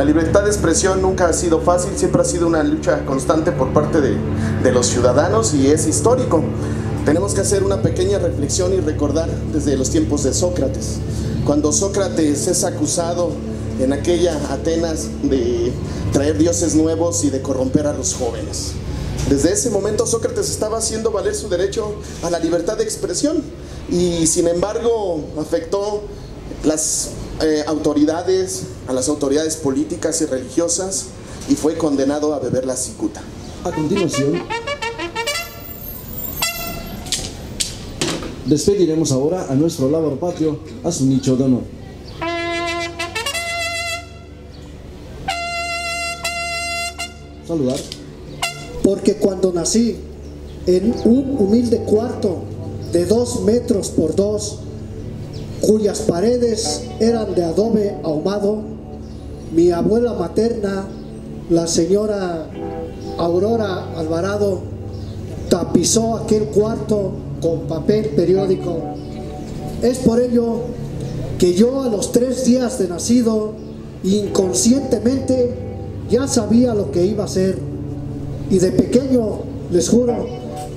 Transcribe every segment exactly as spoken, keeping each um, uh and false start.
La libertad de expresión nunca ha sido fácil, siempre ha sido una lucha constante por parte de, de los ciudadanos, y es histórico. Tenemos que hacer una pequeña reflexión y recordar desde los tiempos de Sócrates. Cuando Sócrates es acusado en aquella Atenas de traer dioses nuevos y de corromper a los jóvenes. Desde ese momento Sócrates estaba haciendo valer su derecho a la libertad de expresión, y sin embargo afectó las eh, autoridades, a las autoridades políticas y religiosas, y fue condenado a beber la cicuta. A continuación, despediremos ahora a nuestro labrador patrio a su nicho de honor. Saludar. Porque cuando nací en un humilde cuarto de dos metros por dos, cuyas paredes eran de adobe ahumado, mi abuela materna, la señora Aurora Alvarado, tapizó aquel cuarto con papel periódico. Es por ello que yo, a los tres días de nacido, inconscientemente ya sabía lo que iba a hacer, y de pequeño, les juro,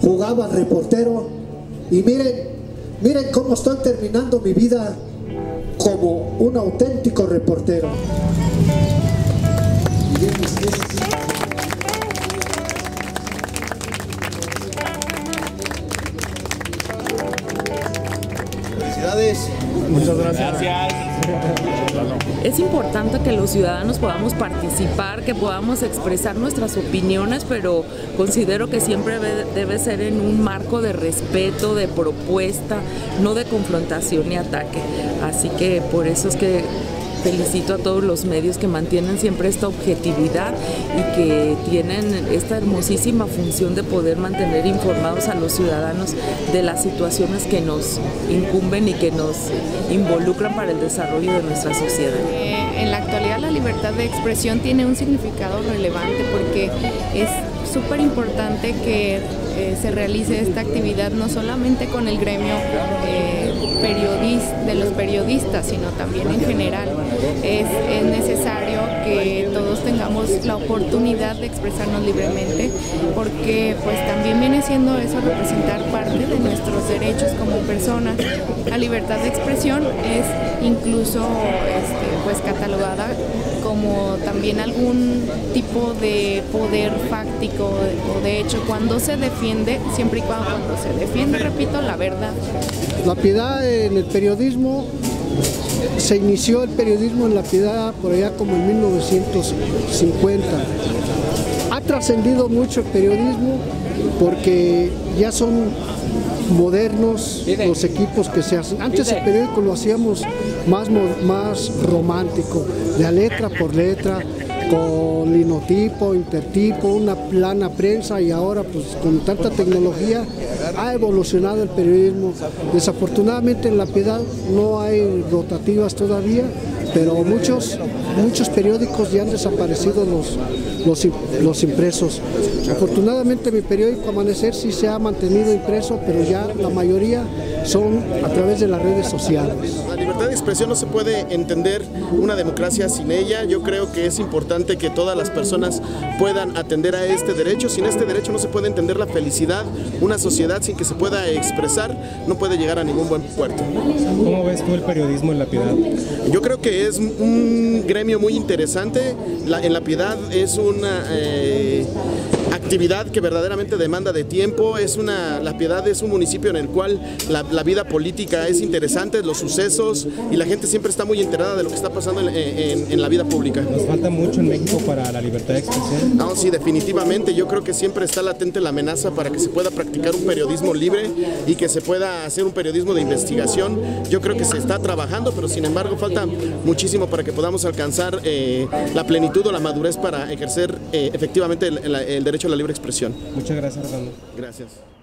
jugaba al reportero. Y miren, miren cómo estoy terminando mi vida como un auténtico reportero. Muchas gracias. Gracias. Es importante que los ciudadanos podamos participar, que podamos expresar nuestras opiniones, pero considero que siempre debe ser en un marco de respeto, de propuesta, no de confrontación ni ataque. Así que por eso es que felicito a todos los medios que mantienen siempre esta objetividad y que tienen esta hermosísima función de poder mantener informados a los ciudadanos de las situaciones que nos incumben y que nos involucran para el desarrollo de nuestra sociedad. Eh, en la actualidad la libertad de expresión tiene un significado relevante, porque es súper importante que eh, se realice esta actividad no solamente con el gremio eh, periodista, de los periodistas, sino también en general. Es, es necesario que todos tengamos la oportunidad de expresarnos libremente, porque pues también viene siendo eso representar parte de nuestros derechos como personas. La libertad de expresión es incluso este, pues catalogada como también algún tipo de poder fáctico o de hecho, cuando se defiende, siempre y cuando, cuando se defiende, repito, la verdad. La Piedad en el periodismo, se inició el periodismo en La Piedad por allá como en mil novecientos cincuenta. Ha trascendido mucho el periodismo porque ya son modernos los equipos que se hacen. Antes el periódico lo hacíamos más, más romántico, de a letra por letra, con linotipo, intertipo, una plana prensa, y ahora pues con tanta tecnología ha evolucionado el periodismo. Desafortunadamente en La Piedad no hay rotativas todavía, pero muchos, muchos periódicos ya han desaparecido los, los, los impresos. Afortunadamente mi periódico Amanecer sí se ha mantenido impreso, pero ya la mayoría son a través de las redes sociales. La libertad de expresión no se puede entender una democracia sin ella. Yo creo que es importante que todas las personas puedan atender a este derecho. Sin este derecho no se puede entender la felicidad. Una sociedad sin que se pueda expresar no puede llegar a ningún buen puerto. ¿Cómo ves tú el periodismo en La Piedad? Yo creo que es un gremio muy interesante. La, en La Piedad es una eh, actividad que verdaderamente demanda de tiempo. Es una, La Piedad es un municipio en el cual la, la vida política es interesante, los sucesos, y la gente siempre está muy enterada de lo que está pasando en, en, en la vida pública. ¿Nos falta mucho en México para la libertad de expresión? No, sí, definitivamente. Yo creo que siempre está latente la amenaza para que se pueda practicar un periodismo libre y que se pueda hacer un periodismo de investigación. Yo creo que se está trabajando, pero sin embargo falta muchísimo para que podamos alcanzar eh, la plenitud o la madurez para ejercer eh, efectivamente el, el, el derecho a la libre expresión. Muchas gracias, Fernando. Gracias.